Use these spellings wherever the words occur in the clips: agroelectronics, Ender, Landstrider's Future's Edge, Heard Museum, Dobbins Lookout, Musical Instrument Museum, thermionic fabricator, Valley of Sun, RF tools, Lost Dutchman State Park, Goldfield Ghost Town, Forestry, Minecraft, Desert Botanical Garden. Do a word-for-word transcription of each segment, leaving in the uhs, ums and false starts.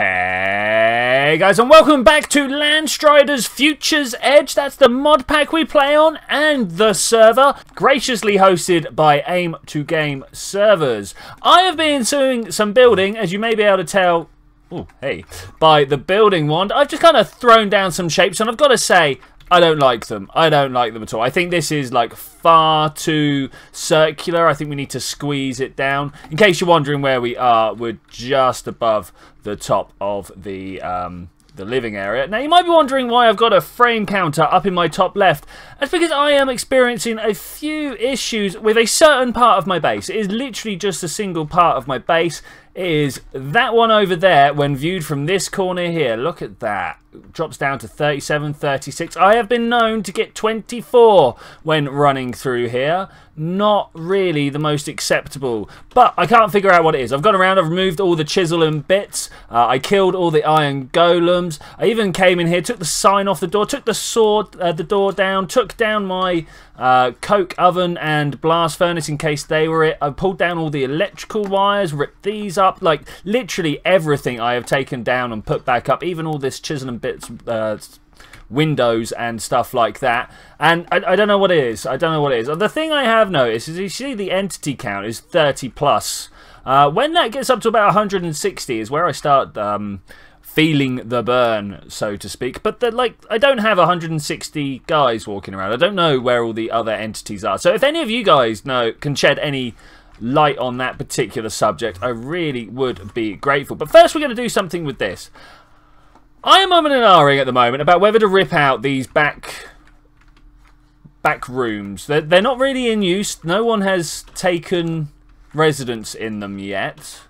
Hey guys, and welcome back to Landstrider's Future's Edge. That's the mod pack we play on, and the server, graciously hosted by Aim two Game Servers. I have been doing some building, as you may be able to tell, ooh, hey, by the building wand. I've just kind of thrown down some shapes, and I've got to say, I don't like them. I don't like them at all. I think this is like far too circular. I think we need to squeeze it down. In case you're wondering where we are, we're just above the top of the um, the living area. Now you might be wondering why I've got a frame counter up in my top left. That's because I am experiencing a few issues with a certain part of my base. It is literally just a single part of my base. It is that one over there when viewed from this corner here. Look at that. It drops down to thirty-seven, thirty-six. I have been known to get twenty-four when running through here. Not really the most acceptable, but I can't figure out what it is. I've gone around, I've removed all the chisel and bits. Uh, I killed all the iron golems. I even came in here, took the sign off the door, took the sword, uh, the door down, took down my uh, coke oven and blast furnace in case they were it. I pulled down all the electrical wires, ripped these up. Up, like literally everything I have taken down and put back up, even all this chisel and bits, uh, windows and stuff like that. And I, I don't know what it is. I don't know what it is. The thing I have noticed is you see the entity count is thirty plus. Uh, when that gets up to about one hundred sixty is where I start um, feeling the burn, so to speak. But the, like, I don't have one hundred sixty guys walking around. I don't know where all the other entities are. So if any of you guys know, can shed any light on that particular subject, I really would be grateful. But first we're going to do something with this. I am umming and ahhing at the moment about whether to rip out these back back rooms. They're, they're not really in use. No one has taken residence in them yet.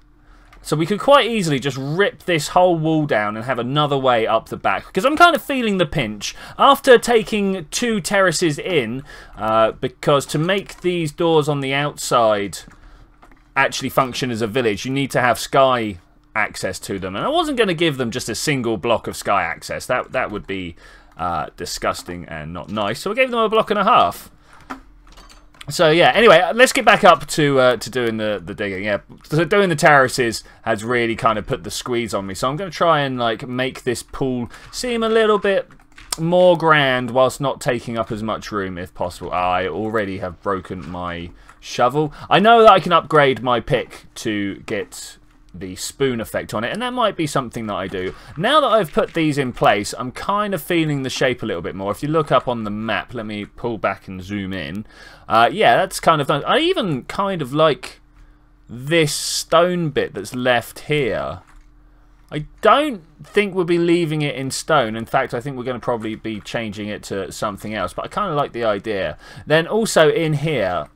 So we could quite easily just rip this whole wall down and have another way up the back. Because I'm kind of feeling the pinch. After taking two terraces in, uh, because to make these doors on the outside actually function as a village, you need to have sky access to them, and I wasn't going to give them just a single block of sky access. That that would be uh, disgusting and not nice, so I gave them a block and a half. So yeah, anyway, let's get back up to uh, to doing the, the digging. Yeah, so doing the terraces has really kind of put the squeeze on me, so I'm going to try and like make this pool seem a little bit more grand whilst not taking up as much room if possible. I already have broken my shovel. I know that I can upgrade my pick to get the spoon effect on it, and that might be something that I do. Now that I've put these in place, I'm kind of feeling the shape a little bit more. If you look up on the map, let me pull back and zoom in. Uh, yeah, that's kind of nice. I even kind of like this stone bit that's left here. I don't think we'll be leaving it in stone. In fact, I think we're going to probably be changing it to something else, but I kind of like the idea. Then also in here,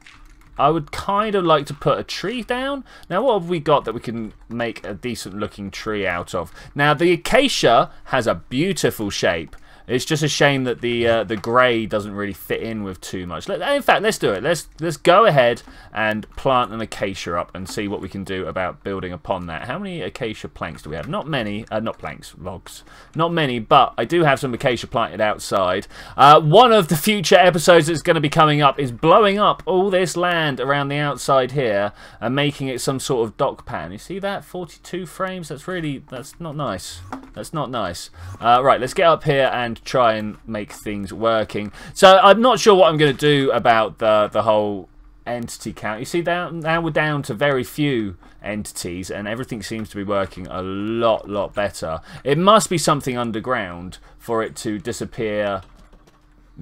I would kind of like to put a tree down. Now, what have we got that we can make a decent-looking tree out of? Now, the acacia has a beautiful shape. It's just a shame that the uh, the grey doesn't really fit in with too much. In fact, let's do it. Let's let's go ahead and plant an acacia up and see what we can do about building upon that. How many acacia planks do we have? Not many. Uh, not planks, logs. Not many, but I do have some acacia planted outside. Uh, one of the future episodes that's going to be coming up is blowing up all this land around the outside here and making it some sort of dock pan. You see that? forty-two frames. That's really, that's not nice. That's not nice. Uh, right, let's get up here and try and make things working. So I'm not sure what I'm going to do about the the whole entity count. You see, down now we're down to very few entities, and everything seems to be working a lot lot better. It must be something underground for it to disappear.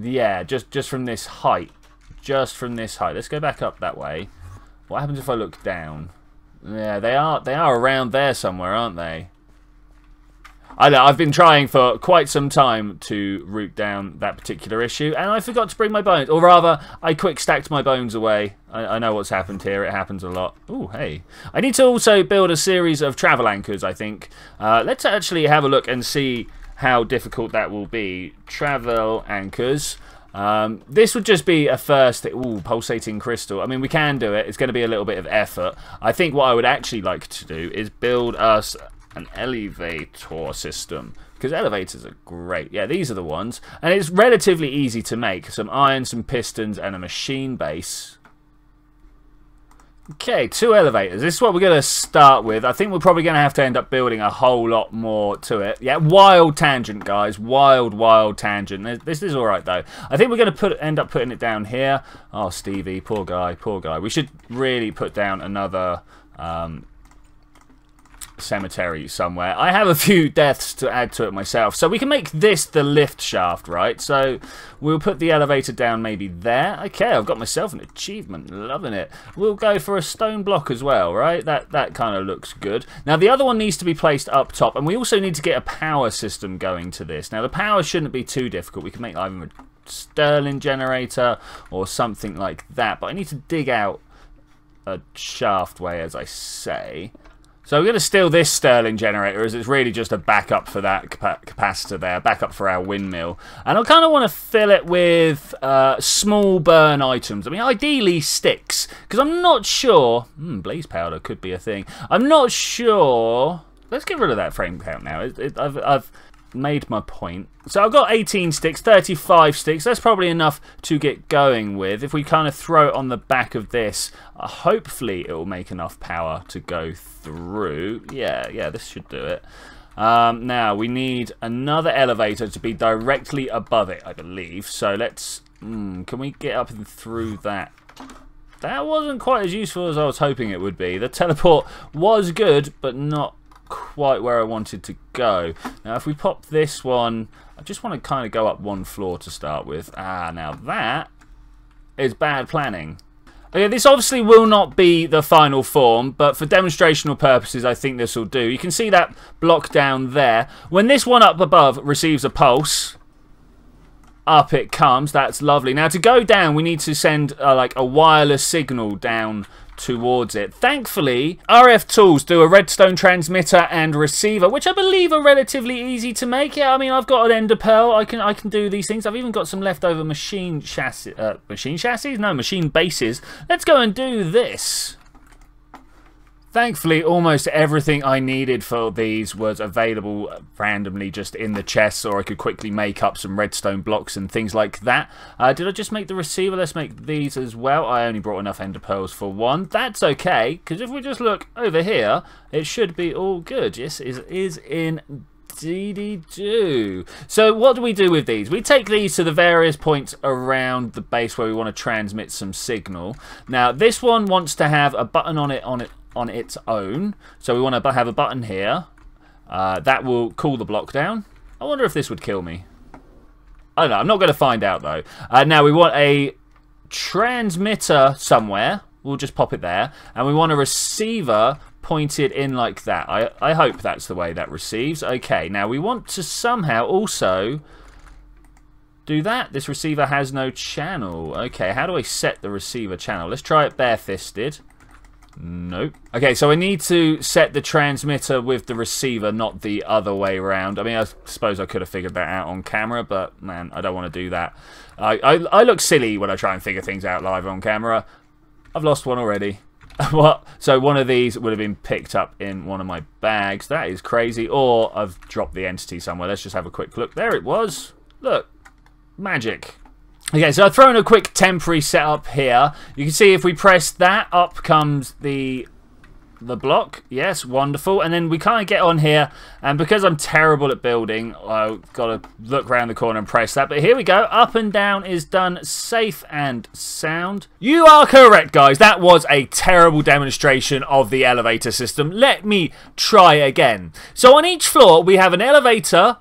Yeah, just just from this height, just from this height. Let's go back up that way. What happens if I look down? Yeah, they are they are around there somewhere, aren't they? I know, I've been trying for quite some time to root down that particular issue, and I forgot to bring my bones. Or rather, I quick-stacked my bones away. I, I know what's happened here. It happens a lot. Ooh, hey. I need to also build a series of travel anchors, I think. Uh, let's actually have a look and see how difficult that will be. Travel anchors. Um, this would just be a first... Ooh, pulsating crystal. I mean, we can do it. It's going to be a little bit of effort. I think what I would actually like to do is build us an elevator system, because elevators are great. Yeah, these are the ones, and it's relatively easy to make. Some iron, some pistons, and a machine base. Okay, two elevators. This is what we're going to start with. I think we're probably going to have to end up building a whole lot more to it. Yeah, wild tangent, guys. Wild, wild tangent. This is all right, though. I think we're going to put end up putting it down here. Oh, Stevie, poor guy, poor guy. We should really put down another um, cemetery somewhere. I have a few deaths to add to it myself. So we can make this the lift shaft, right? So we'll put the elevator down maybe there. Okay, I've got myself an achievement. Loving it. We'll go for a stone block as well, right? That that kind of looks good. Now the other one needs to be placed up top, and we also need to get a power system going to this. Now the power shouldn't be too difficult. We can make either a Stirling generator or something like that, but I need to dig out a shaft way, as I say. So we're going to steal this Stirling generator, as it's really just a backup for that capacitor there, backup for our windmill. And I kind of want to fill it with uh, small burn items. I mean, ideally sticks, because I'm not sure... Hmm, blaze powder could be a thing. I'm not sure... Let's get rid of that frame count now. It, it, I've... I've made my point. So I've got eighteen sticks, thirty-five sticks. That's probably enough to get going with. If we kind of throw it on the back of this, uh, hopefully it will make enough power to go through. Yeah, yeah, this should do it. Um, now we need another elevator to be directly above it, I believe. So let's... Mm, can we get up and through that? That wasn't quite as useful as I was hoping it would be. The teleport was good, but not quite where I wanted to go. Now if we pop this one, I just want to kind of go up one floor to start with. Ah, now that is bad planning. Okay, this obviously will not be the final form, but for demonstrational purposes I think this will do. You can see that block down there. When this one up above receives a pulse, up it comes. That's lovely. Now to go down we need to send uh, like a wireless signal down towards it. Thankfully, R F tools do a redstone transmitter and receiver, which I believe are relatively easy to make. Yeah, I mean, I've got an Ender pearl. I can I can do these things. I've even got some leftover machine chassis. Uh, machine chassis? No, machine bases. Let's go and do this. Thankfully, almost everything I needed for these was available randomly just in the chests, or I could quickly make up some redstone blocks and things like that. Uh, did I just make the receiver? Let's make these as well. I only brought enough Ender pearls for one. That's okay, because if we just look over here, it should be all good. Yes, it is in... Dee-dee-doo. So what do we do with these? We take these to the various points around the base where we want to transmit some signal. Now this one wants to have a button on it on it on its own, so we want to have a button here uh, that will cool the block down. I wonder if this would kill me. I don't know. I'm not going to find out though. Uh, now we want a transmitter somewhere. We'll just pop it there, and we want a receiver pointed in like that. I, I hope that's the way that receives. Okay, now we want to somehow also do that. This receiver has no channel. Okay, how do I set the receiver channel? Let's try it bare-fisted. Nope. Okay, so I need to set the transmitter with the receiver, not the other way around. I mean, I suppose I could have figured that out on camera, but man, I don't want to do that. I, I, I look silly when I try and figure things out live on camera. I've lost one already. What? So one of these would have been picked up in one of my bags. That is crazy. Or I've dropped the entity somewhere. Let's just have a quick look. There it was. Look. Magic. Okay, so I've thrown a quick temporary setup here. You can see if we press that, up comes the... the block. Yes, wonderful. And then we kind of get on here, and because I'm terrible at building, I've got to look around the corner and press that. But here we go. Up and down is done safe and sound. You are correct, guys. That was a terrible demonstration of the elevator system. Let me try again. So on each floor we have an elevator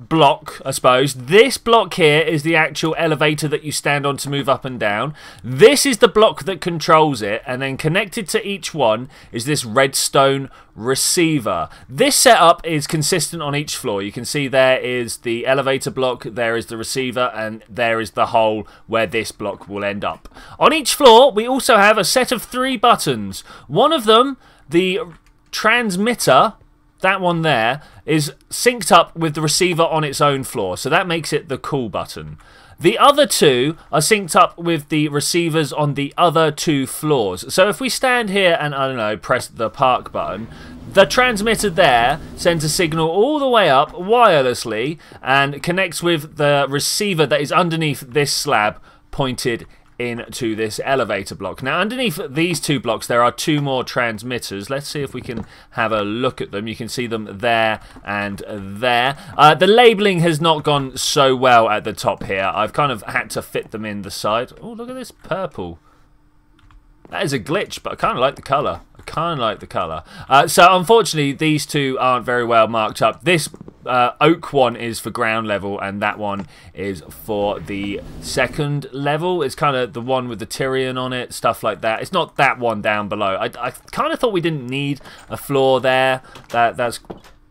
block, I suppose. This block here is the actual elevator that you stand on to move up and down. This is the block that controls it, and then connected to each one is this redstone receiver. This setup is consistent on each floor. You can see there is the elevator block, there is the receiver, and there is the hole where this block will end up. On each floor, we also have a set of three buttons. One of them, the transmitter, that one there, is synced up with the receiver on its own floor, so that makes it the call button. The other two are synced up with the receivers on the other two floors. So if we stand here and, I don't know, press the park button, the transmitter there sends a signal all the way up wirelessly and connects with the receiver that is underneath this slab pointed into this elevator block. Now underneath these two blocks there are two more transmitters. Let's see if we can have a look at them. You can see them there and there. Uh, the labelling has not gone so well at the top here. I've kind of had to fit them in the side. Oh, look at this purple. That is a glitch, but I kind of like the colour. I kind of like the colour. Uh, so unfortunately these two aren't very well marked up. This Uh, oak one is for ground level and that one is for the second level. It's kind of the one with the Tyrion on it, stuff like that. It's not that one down below. I, I kind of thought we didn't need a floor there. That That's,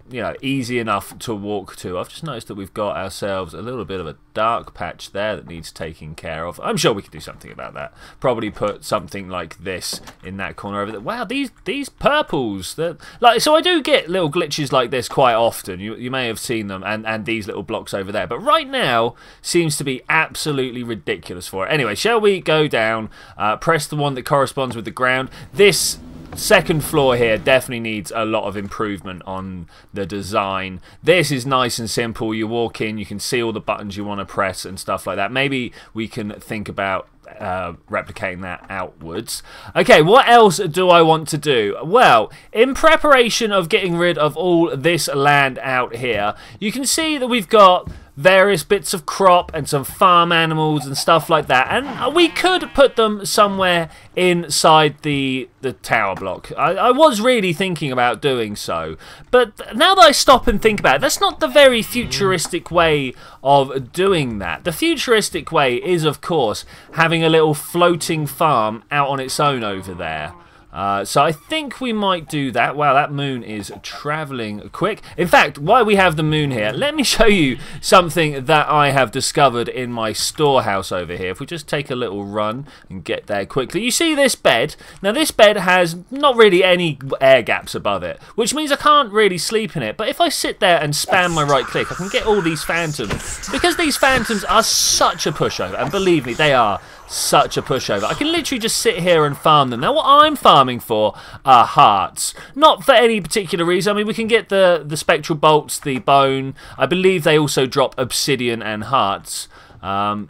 you know, easy enough to walk to. I've just noticed that we've got ourselves a little bit of a dark patch there that needs taking care of. I'm sure we could do something about that. Probably put something like this in that corner over there. Wow, these these purples. That like so I do get little glitches like this quite often. You you may have seen them, and and these little blocks over there. But right now seems to be absolutely ridiculous for it. Anyway, shall we go down? Uh, press the one that corresponds with the ground. This second floor here definitely needs a lot of improvement on the design. This is nice and simple. You walk in, you can see all the buttons you want to press and stuff like that. Maybe we can think about uh, replicating that outwards. Okay, what else do I want to do? Well, in preparation of getting rid of all this land out here, you can see that we've got various bits of crop and some farm animals and stuff like that, and we could put them somewhere inside the the tower block. I, I was really thinking about doing so, but now that I stop and think about it, that's not the very futuristic way of doing that. The futuristic way is, of course, having a little floating farm out on its own over there. Uh, so I think we might do that. Wow, that moon is travelling quick. In fact, while we have the moon here, let me show you something that I have discovered in my storehouse over here. If we just take a little run and get there quickly. You see this bed? Now this bed has not really any air gaps above it, which means I can't really sleep in it. But if I sit there and spam my right click, I can get all these phantoms. Because these phantoms are such a pushover, and believe me, they are such a pushover. I can literally just sit here and farm them. Now what I'm farming for are hearts. Not for any particular reason. I mean, we can get the, the spectral bolts, the bone. I believe they also drop obsidian and hearts. Um,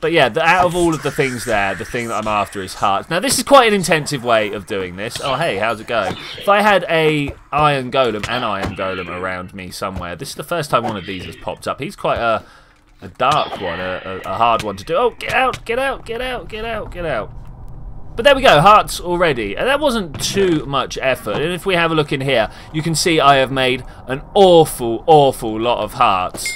but yeah, the, out of all of the things there, the thing that I'm after is hearts. Now this is quite an intensive way of doing this. Oh hey, how's it going? If I had a iron golem, an iron golem around me somewhere. This is the first time one of these has popped up. He's quite a... A dark one, a, a hard one to do. Oh, get out, get out, get out, get out, get out. But there we go, hearts already. And that wasn't too much effort. And if we have a look in here, you can see I have made an awful, awful lot of hearts.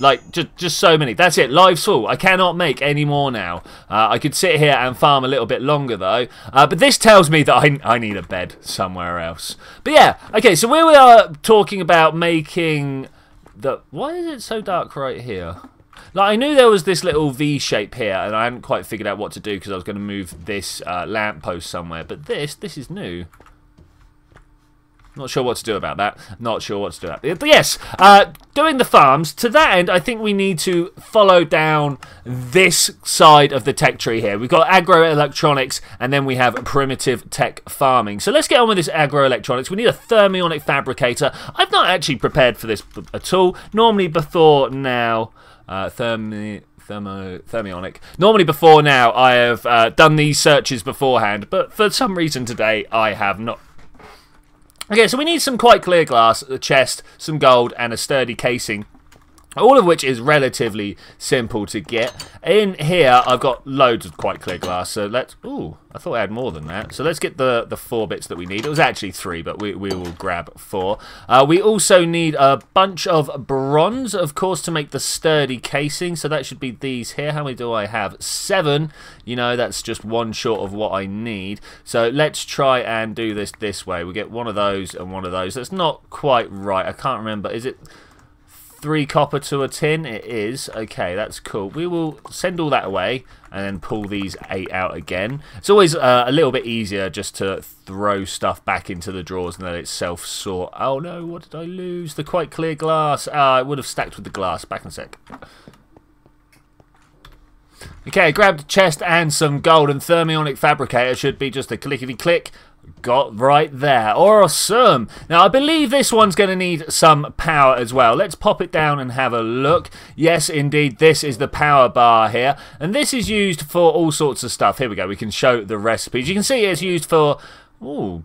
Like, just, just so many. That's it. Life's full. I cannot make any more now. Uh, I could sit here and farm a little bit longer, though. Uh, but this tells me that I, I need a bed somewhere else. But yeah, okay, so where we are talking about making... The, why is it so dark right here? Like, I knew there was this little V shape here, and I hadn't quite figured out what to do because I was going to move this uh, lamppost somewhere. But this, this is new. Not sure what to do about that. Not sure what to do about that. But yes, uh, doing the farms. To that end, I think we need to follow down this side of the tech tree here. We've got agroelectronics, and then we have primitive tech farming. So let's get on with this agroelectronics. We need a thermionic fabricator. I've not actually prepared for this at all. Normally before now, uh, thermi... Thermo, thermionic. Normally before now, I have uh, done these searches beforehand, but for some reason today, I have not. Okay, so we need some quite clear glass, a chest, some gold, and a sturdy casing. All of which is relatively simple to get. In here, I've got loads of quite clear glass. So let's... Ooh, I thought I had more than that. So let's get the, the four bits that we need. It was actually three, but we, we will grab four. Uh, we also need a bunch of bronze, of course, to make the sturdy casing. So that should be these here. How many do I have? Seven. You know, that's just one short of what I need. So let's try and do this this way. We get one of those and one of those. That's not quite right. I can't remember. Is it... Three copper to a tin, it is. Okay, that's cool. We will send all that away and then pull these eight out again. It's always uh, a little bit easier just to throw stuff back into the drawers and let it self-sort. Oh no, what did I lose? The quite clear glass. Uh, I would have stacked with the glass. Back in a sec. Okay, I grabbed a chest and some gold, and thermionic fabricator should be just a clickety-click. got right there. Awesome. Now, I believe this one's going to need some power as well. Let's pop it down and have a look. Yes, indeed, this is the power bar here. And this is used for all sorts of stuff. Here we go. We can show the recipes. You can see it's used for... Ooh,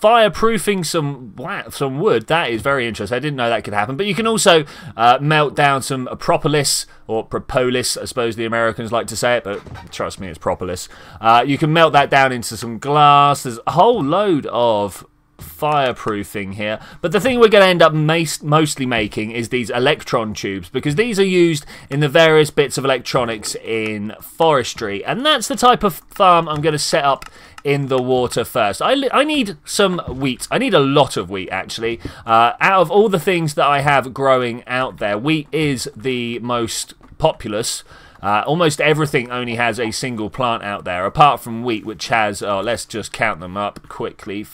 fireproofing some some wood. That is very interesting. I didn't know that could happen. But you can also uh, melt down some propolis, or propolis, I suppose the Americans like to say it, but trust me, it's propolis. Uh, you can melt that down into some glass. There's a whole load of fireproofing here, but the thing we're going to end up mostly making is these electron tubes, because these are used in the various bits of electronics in forestry, and that's the type of farm I'm going to set up in the water first. I, I need some wheat. I need a lot of wheat, actually. Uh, out of all the things that I have growing out there, wheat is the most populous. Uh, almost everything only has a single plant out there, apart from wheat, which has, oh, let's just count them up quickly,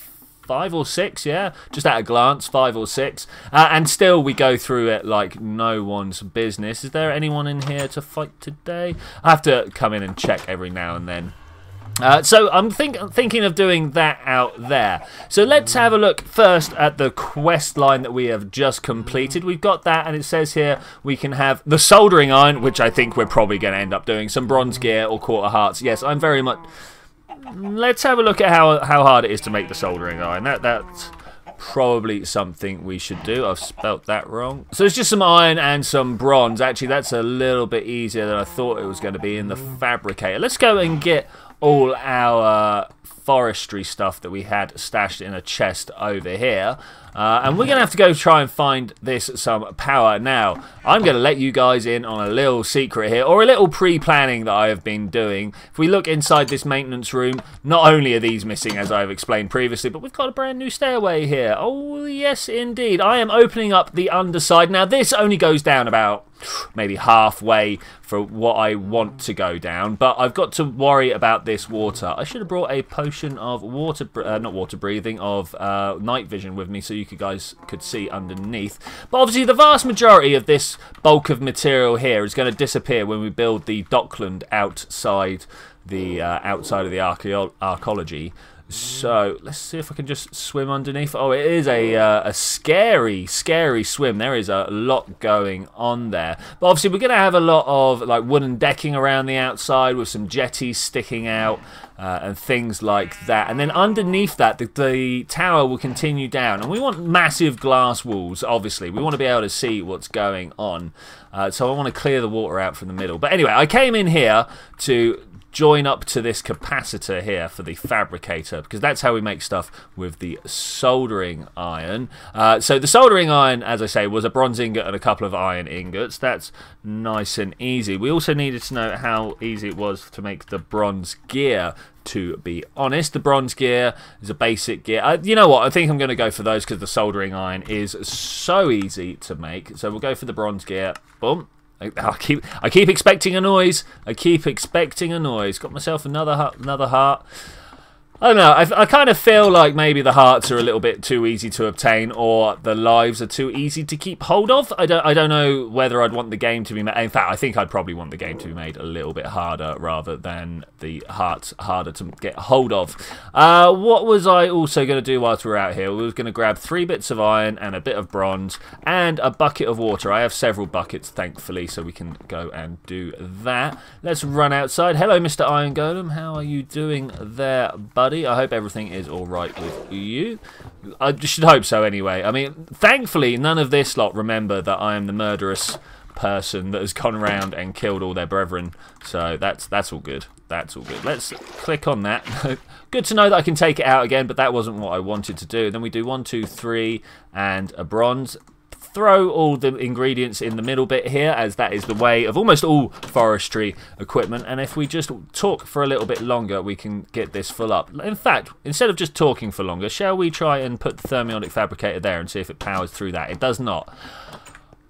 Five or six, yeah, just at a glance, five or six. Uh, and still we go through it like no one's business. Is there anyone in here to fight today? I have to come in and check every now and then. Uh, so I'm think thinking of doing that out there. So let's have a look first at the quest line that we have just completed. We've got that, and it says here we can have the soldering iron, which I think we're probably going to end up doing, some bronze gear or quarter hearts. Yes, I'm very much... Let's have a look at how how hard it is to make the soldering iron. That that's probably something we should do. I've spelt that wrong. So it's just some iron and some bronze. Actually, that's a little bit easier than I thought it was going to be in the fabricator. Let's go and get all our forestry stuff that we had stashed in a chest over here. Uh, and we're going to have to go try and find this some power. Now, I'm going to let you guys in on a little secret here, or a little pre-planning that I have been doing. If we look inside this maintenance room, not only are these missing, as I've explained previously, but we've got a brand new stairway here. Oh, yes, indeed. I am opening up the underside. Now, this only goes down about maybe halfway for what I want to go down, but I've got to worry about this water. I should have brought a potion of water, uh, not water breathing, of uh, night vision with me, so you guys could see underneath. But obviously the vast majority of this bulk of material here is going to disappear when we build the dockland outside the uh, outside of the archaeology. So let's see if I can just swim underneath. Oh, it is a, uh, a scary, scary swim. There is a lot going on there. But obviously we're going to have a lot of like wooden decking around the outside with some jetties sticking out. Uh, and things like that. And then underneath that, the, the tower will continue down. And we want massive glass walls, obviously. We want to be able to see what's going on. Uh, so I want to clear the water out from the middle. But anyway, I came in here to join up to this capacitor here for the fabricator, because that's how we make stuff with the soldering iron. Uh, so the soldering iron, as I say, was a bronze ingot and a couple of iron ingots. That's nice and easy. We also needed to know how easy it was to make the bronze gear. To be honest, the bronze gear is a basic gear. I, you know what? I think I'm going to go for those because the soldering iron is so easy to make. So we'll go for the bronze gear. Boom. I, I keep I keep expecting a noise. I keep expecting a noise. Got myself another another heart. I don't know, I, I kind of feel like maybe the hearts are a little bit too easy to obtain, or the lives are too easy to keep hold of. I don't, I don't know whether I'd want the game to be made. In fact, I think I'd probably want the game to be made a little bit harder rather than the hearts harder to get hold of. Uh, what was I also going to do whilst we were out here? We were going to grab three bits of iron and a bit of bronze and a bucket of water. I have several buckets, thankfully, so we can go and do that. Let's run outside. Hello, Mister Iron Golem. How are you doing there, buddy? I hope everything is all right with you. I should hope so anyway. I mean, thankfully, none of this lot remember that I am the murderous person that has gone around and killed all their brethren. So that's that's all good. That's all good. Let's click on that. Good to know that I can take it out again, but that wasn't what I wanted to do. Then we do one, two, three, and a bronze. Throw all the ingredients in the middle bit here, as that is the way of almost all forestry equipment. And if we just talk for a little bit longer, we can get this full up. In fact, instead of just talking for longer, shall we try and put the thermionic fabricator there and see if it powers through that? It does not.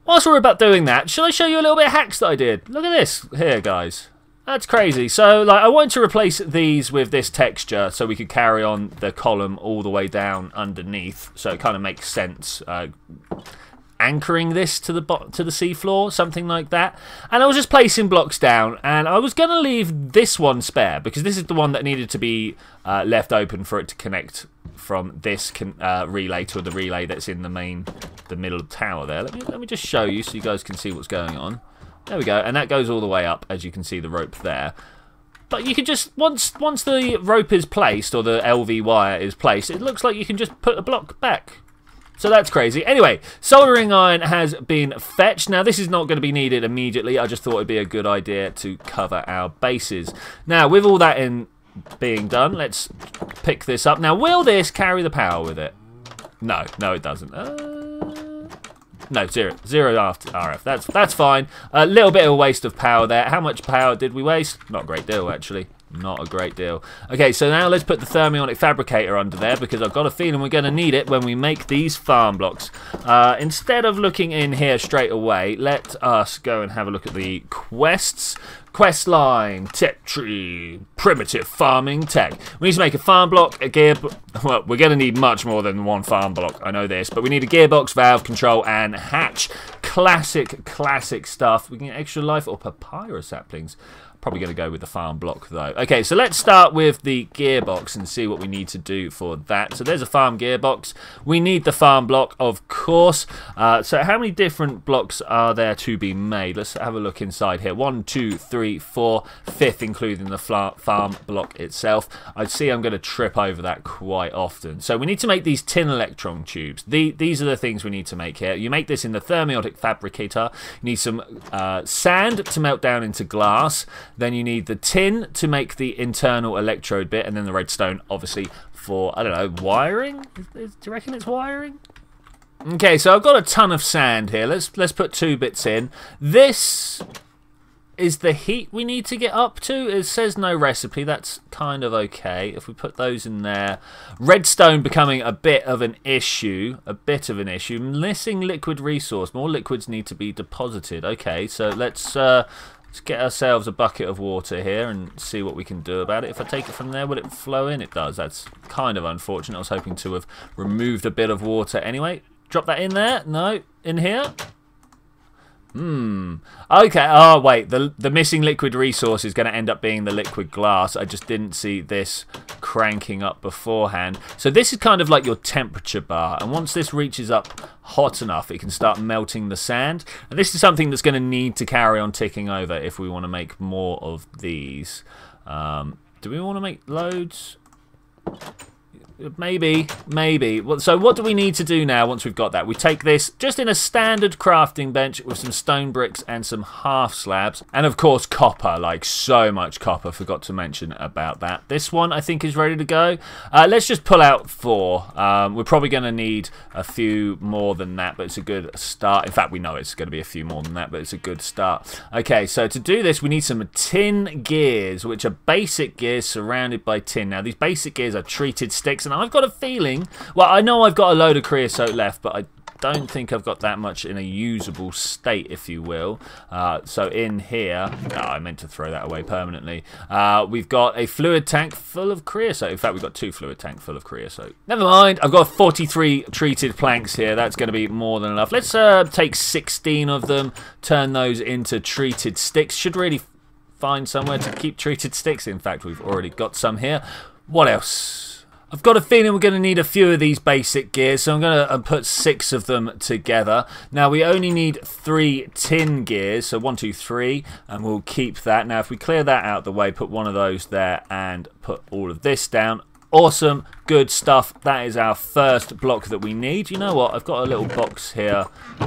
Whilst we're about doing that, shall I show you a little bit of hacks that I did? Look at this here, guys. That's crazy. So, like, I wanted to replace these with this texture so we could carry on the column all the way down underneath. So it kind of makes sense. Uh, anchoring this to the bot to the seafloor, something like that. And I was just placing blocks down, and I was going to leave this one spare because this is the one that needed to be uh, left open for it to connect from this con uh, relay to the relay that's in the main, the middle tower there. Let me let me just show you so you guys can see what's going on. There we go, and that goes all the way up, as you can see the rope there. But you can just, once once the rope is placed, or the L V wire is placed, it looks like you can just put a block back. So that's crazy. Anyway, soldering iron has been fetched. Now, this is not going to be needed immediately. I just thought it'd be a good idea to cover our bases. Now, with all that in being done, let's pick this up. Now, will this carry the power with it? No, no it doesn't. Uh, no, zero. Zero after R F. That's, that's fine. A little bit of a waste of power there. How much power did we waste? Not a great deal, actually. Not a great deal. Okay, so now let's put the thermionic fabricator under there because I've got a feeling we're going to need it when we make these farm blocks. Uh, instead of looking in here straight away, let us go and have a look at the quests. Quest line, tech tree, primitive farming tech. We need to make a farm block, a gear... Well, we're going to need much more than one farm block, I know this. But we need a gearbox, valve, control, and hatch. Classic, classic stuff. We can get extra life or papyrus saplings. Probably going to go with the farm block, though. Okay, so let's start with the gearbox and see what we need to do for that. So there's a farm gearbox. We need the farm block, of course. Uh, so how many different blocks are there to be made? Let's have a look inside here. One, two, three, four, fifth, including the farm block itself. I see I'm going to trip over that quite often. So we need to make these tin electron tubes. The, these are the things we need to make here. You make this in the thermionic fabricator. You need some uh, sand to melt down into glass. Then you need the tin to make the internal electrode bit, and then the redstone, obviously, for, I don't know, wiring? Is, is, do you reckon it's wiring? Okay, so I've got a ton of sand here. Let's, let's put two bits in. This is the heat we need to get up to. It says no recipe. That's kind of okay. If we put those in there. Redstone becoming a bit of an issue. A bit of an issue. Missing liquid resource. More liquids need to be deposited. Okay, so let's... Uh, Let's get ourselves a bucket of water here and see what we can do about it. If I take it from there, will it flow in? It does. That's kind of unfortunate. I was hoping to have removed a bit of water anyway. Drop that in there. No. In here. Hmm. Okay. Oh, wait. The, the missing liquid resource is going to end up being the liquid glass. I just didn't see this cranking up beforehand. So this is kind of like your temperature bar. And once this reaches up hot enough, it can start melting the sand. And this is something that's going to need to carry on ticking over if we want to make more of these. Um, do we want to make loads? Maybe, maybe. So what do we need to do now once we've got that? We take this just in a standard crafting bench with some stone bricks and some half slabs. And of course copper, like so much copper. Forgot to mention about that. This one I think is ready to go. Uh, let's just pull out four. Um, we're probably going to need a few more than that, but it's a good start. In fact, we know it's going to be a few more than that, but it's a good start. Okay, so to do this we need some tin gears, which are basic gears surrounded by tin. Now these basic gears are treated sticks. And I've got a feeling, well, I know I've got a load of creosote left, but I don't think I've got that much in a usable state, if you will. Uh, so in here, oh, I meant to throw that away permanently. Uh, we've got a fluid tank full of creosote. In fact, we've got two fluid tanks full of creosote. Never mind, I've got forty-three treated planks here. That's going to be more than enough. Let's uh, take sixteen of them, turn those into treated sticks. Should really find somewhere to keep treated sticks. In fact, we've already got some here. What else? I've got a feeling we're going to need a few of these basic gears, so I'm going to put six of them together. Now, we only need three tin gears, so one, two, three, and we'll keep that. Now, if we clear that out of the way, put one of those there and put all of this down. Awesome, good stuff. That is our first block that we need. You know what? I've got a little box here.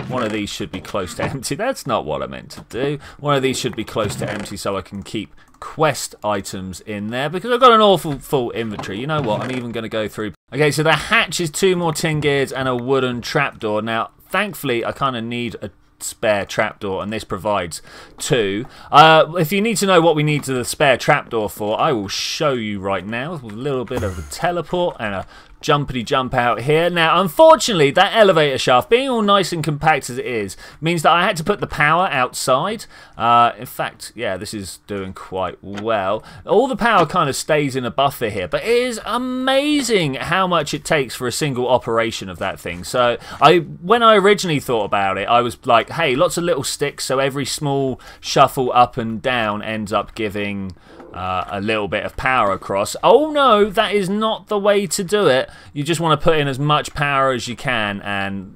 One of these should be close to empty. That's not what I meant to do. One of these should be close to empty so I can keep quest items in there because I've got an awful full inventory. You know what? I'm even going to go through. Okay, so the hatch is two more tin gears and a wooden trapdoor. Now, thankfully, I kind of need a spare trapdoor, and this provides two. Uh, if you need to know what we need to the spare trapdoor for, I will show you right now with a little bit of a teleport and a jumpity jump out here. Now, unfortunately, that elevator shaft, being all nice and compact as it is, means that I had to put the power outside. Uh, in fact, yeah, this is doing quite well. All the power kind of stays in a buffer here, but it is amazing how much it takes for a single operation of that thing. So I, when I originally thought about it, I was like, hey, lots of little sticks, so every small shuffle up and down ends up giving Uh, a little bit of power across. Oh no, that is not the way to do it. You just want to put in as much power as you can and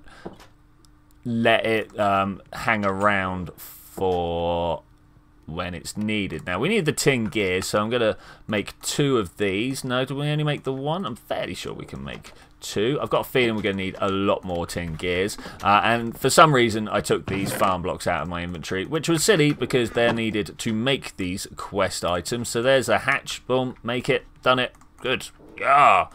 let it um, hang around for when it's needed. Now we need the tin gears, so I'm going to make two of these. No, do we only make the one? I'm fairly sure we can make two. I've got a feeling we're going to need a lot more tin gears, uh, and for some reason I took these farm blocks out of my inventory, which was silly because they're needed to make these quest items. So there's a hatch, boom, make it, done it, good, yeah.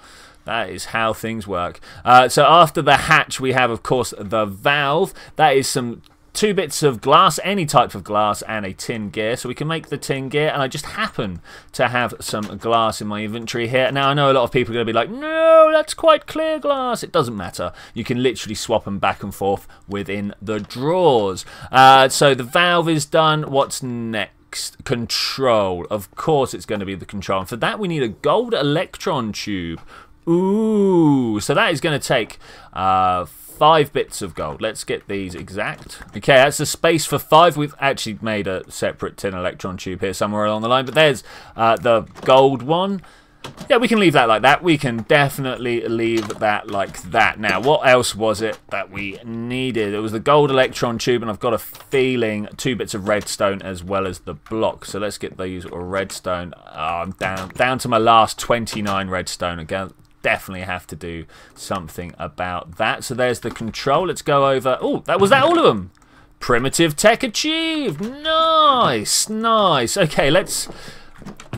That is how things work. Uh, so after the hatch we have, of course, the valve. That is some two bits of glass, any type of glass, and a tin gear. So we can make the tin gear, and I just happen to have some glass in my inventory here. Now I know a lot of people are going to be like, no, that's quite clear glass. It doesn't matter. You can literally swap them back and forth within the drawers. Uh, so the valve is done. What's next? Control. Of course it's going to be the control. And for that we need a gold electron tube. Ooh. So that is going to take Uh, Five bits of gold. Let's get these exact. Okay, that's the space for five. We've actually made a separate tin electron tube here somewhere along the line, but there's uh, the gold one. Yeah, we can leave that like that. We can definitely leave that like that. Now, what else was it that we needed? It was the gold electron tube, and I've got a feeling two bits of redstone as well as the block. So let's get these redstone. Oh, I'm down, down to my last twenty-nine redstone again. Definitely have to do something about that. So there's the control. Let's go over. Oh, that was that all of them. Primitive tech achieved. Nice, nice. Okay, let's.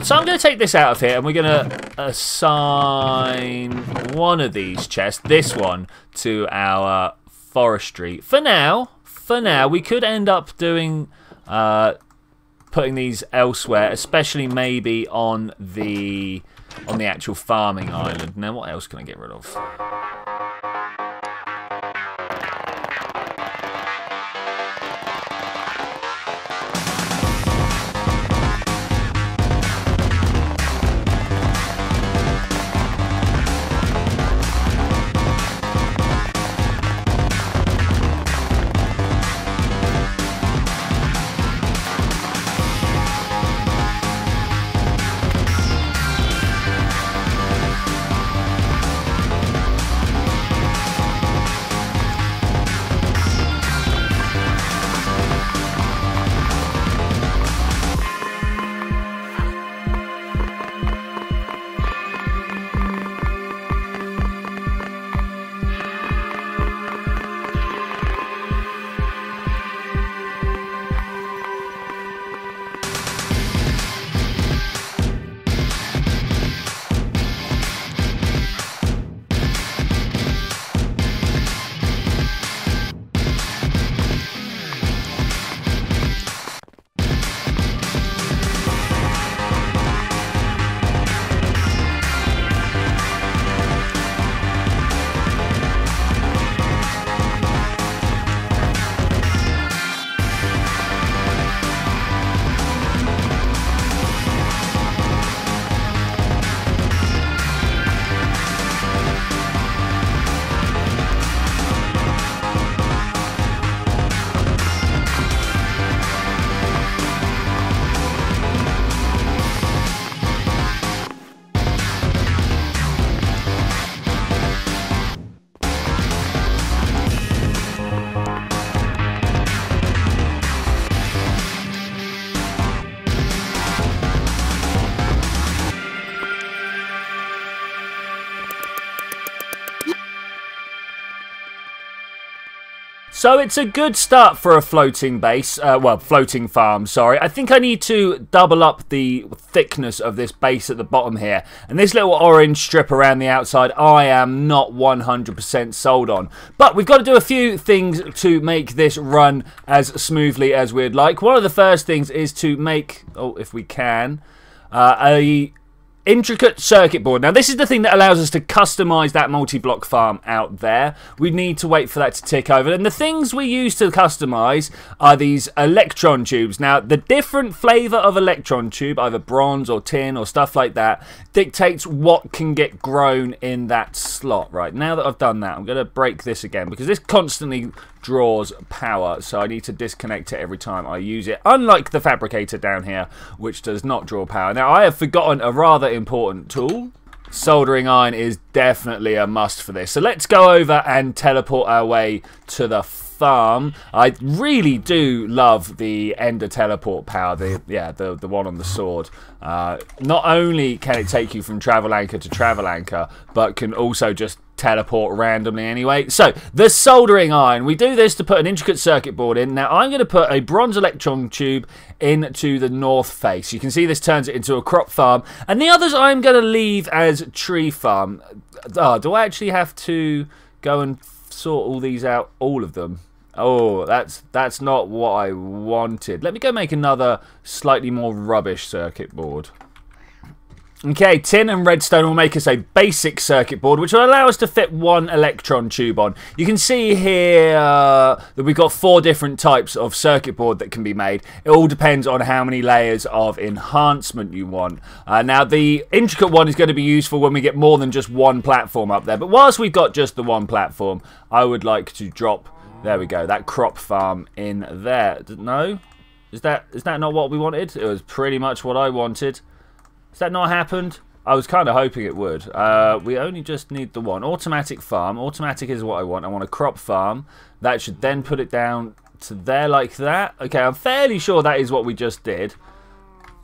So I'm going to take this out of here, and we're going to assign one of these chests, this one, to our forestry. For now, for now, we could end up doing uh, putting these elsewhere, especially maybe on the. on the actual farming island. Now what else can I get rid of? So it's a good start for a floating base, uh, well, floating farm, sorry. I think I need to double up the thickness of this base at the bottom here. And this little orange strip around the outside, I am not one hundred percent sold on. But we've got to do a few things to make this run as smoothly as we'd like. One of the first things is to make, oh, if we can, uh, a Intricate circuit board. Now this is the thing that allows us to customize that multi-block farm out there. We need to wait for that to tick over, and the things we use to customize are these electron tubes. Now the different flavor of electron tube, either bronze or tin or stuff like that, dictates what can get grown in that slot. Right, now that I've done that, I'm going to break this again because this constantly draws power, so I need to disconnect it every time I use it, unlike the fabricator down here, which does not draw power. Now I have forgotten a rather important tool. Soldering iron is definitely a must for this, so let's go over and teleport our way to the farm. I really do love the Ender teleport power, the yeah the, the one on the sword. Uh, not only can it take you from travel anchor to travel anchor, but can also just teleport randomly anyway. So the soldering iron, we do this to put an intricate circuit board in. Now I'm going to put a bronze electron tube into the north face. You can see this turns it into a crop farm, and the others I'm going to leave as tree farm. Oh, do I actually have to go and sort all these out, all of them? Oh, that's that's not what I wanted. Let me go make another slightly more rubbish circuit board. Okay, tin and redstone will make us a basic circuit board, which will allow us to fit one electron tube on. You can see here uh, that we've got four different types of circuit board that can be made. It all depends on how many layers of enhancement you want. Uh, now, the intricate one is going to be useful when we get more than just one platform up there. But whilst we've got just the one platform, I would like to drop, there we go, that crop farm in there. No? Is that is that not what we wanted? It was pretty much what I wanted. Has that not happened? I was kind of hoping it would. Uh, we only just need the one. Automatic farm. Automatic is what I want. I want a crop farm. That should then put it down to there like that. Okay, I'm fairly sure that is what we just did.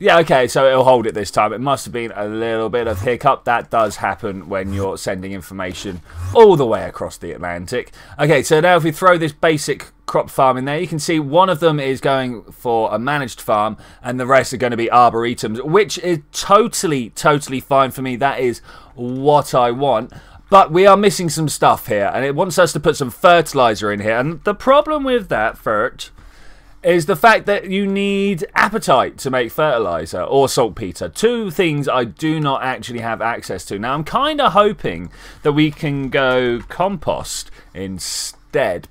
Yeah, okay, so it'll hold it this time. It must have been a little bit of hiccup. That does happen when you're sending information all the way across the Atlantic. Okay, so now if we throw this basic crop farm in there, you can see one of them is going for a managed farm, and the rest are going to be arboretums, which is totally, totally fine for me. That is what I want. But we are missing some stuff here, and it wants us to put some fertilizer in here. And the problem with that, fert... is the fact that you need appetite to make fertilizer or saltpeter. Two things I do not actually have access to. Now, I'm kind of hoping that we can go compost instead.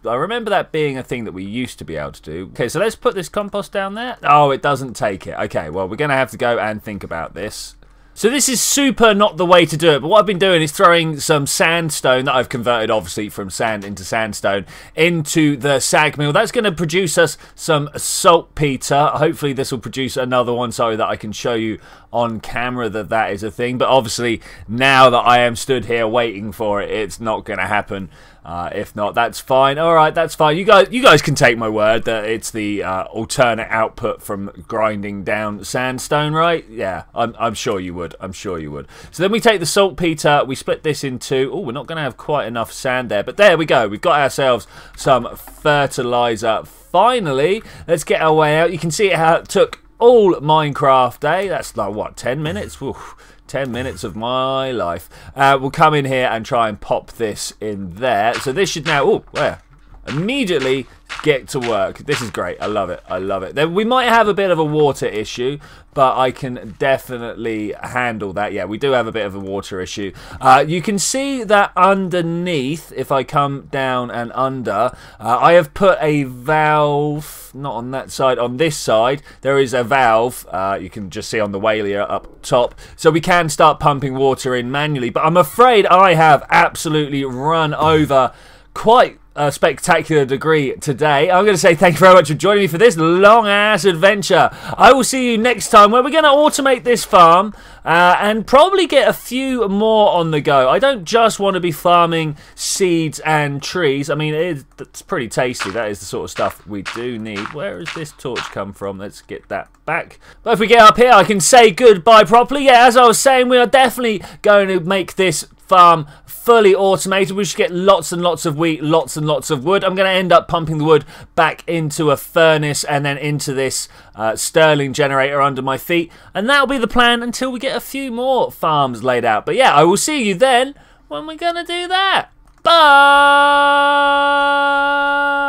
I remember that being a thing that we used to be able to do. Okay, so let's put this compost down there. Oh, it doesn't take it. Okay, well, we're going to have to go and think about this. So this is super not the way to do it, but what I've been doing is throwing some sandstone that I've converted, obviously, from sand into sandstone, into the sag mill. That's going to produce us some saltpeter. Hopefully this will produce another one so that I can show you on camera that that is a thing. But obviously, now that I am stood here waiting for it, it's not going to happen. Uh, if not, that's fine. All right, that's fine. You guys, you guys can take my word that it's the uh, alternate output from grinding down sandstone, right? Yeah, I'm, I'm sure you would. I'm sure you would. So then we take the saltpeter, we split this in two. Oh, we're not going to have quite enough sand there, but there we go. We've got ourselves some fertilizer. Finally, let's get our way out. You can see how it took all Minecraft day. That's like, what, ten minutes? Oof. ten minutes of my life. Uh, we'll come in here and try and pop this in there. So this should now, oh, where? Immediately get to work. This is great. I love it. I love it. Then we might have a bit of a water issue, but I can definitely handle that. Yeah, we do have a bit of a water issue. Uh, you can see that underneath, if I come down and under, uh, I have put a valve, not on that side, on this side. There is a valve. Uh, you can just see on the whaler up top. So we can start pumping water in manually, but I'm afraid I have absolutely run over quite a spectacular degree today. I'm going to say thank you very much for joining me for this long-ass adventure. I will see you next time where we're going to automate this farm uh, and probably get a few more on the go. I don't just want to be farming seeds and trees. I mean, it, it's pretty tasty. That is the sort of stuff we do need. Where has this torch come from? Let's get that back. But if we get up here, I can say goodbye properly. Yeah, as I was saying, we are definitely going to make this farm fully automated. We should get lots and lots of wheat, lots and lots of wood. I'm going to end up pumping the wood back into a furnace and then into this uh, Stirling generator under my feet, and that'll be the plan until we get a few more farms laid out. But yeah, I will see you then when we're going to do that. Bye.